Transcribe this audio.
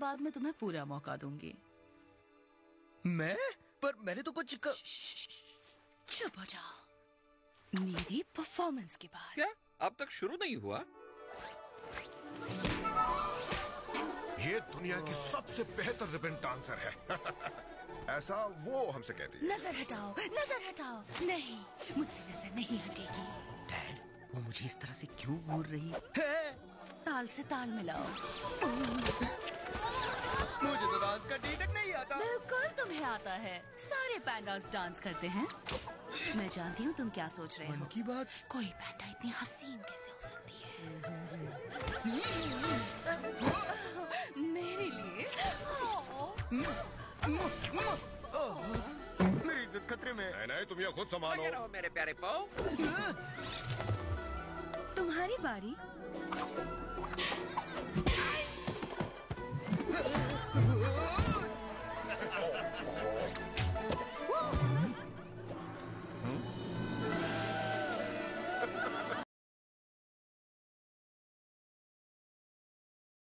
बाद में तुम्हें पूरा मौका दूंगी। मैं? पर मैंने तो कुछ चुप हो जाओ। मेरी परफॉर्मेंस के बाद क्या? अब तक शुरू नहीं हुआ। ये दुनिया की सबसे बेहतर रिबन डांसर है। ऐसा वो हमसे कहती है। नजर हटाओ, नजर हटाओ। नहीं, मुझसे नजर नहीं हटेगी। डैड, वो मुझे इस तरह से क्यों घूर रही है? ताल से ताल मिलाओ। मुझे तो डांस का डी तक नहीं आता। बिल्कुल तुम्हें आता है। सारे पैंडास डांस करते हैं। मैं जानती हूँ तुम क्या सोच रहे हो। की बात? कोई पैंडा इतनी हसीन कैसे हो सकती है? मेरे लिए मेरी इज्जत खतरे में। नहीं, तुम ये खुद संभालो। रहो मेरे प्यारे पाओ। तुम्हारी बारी।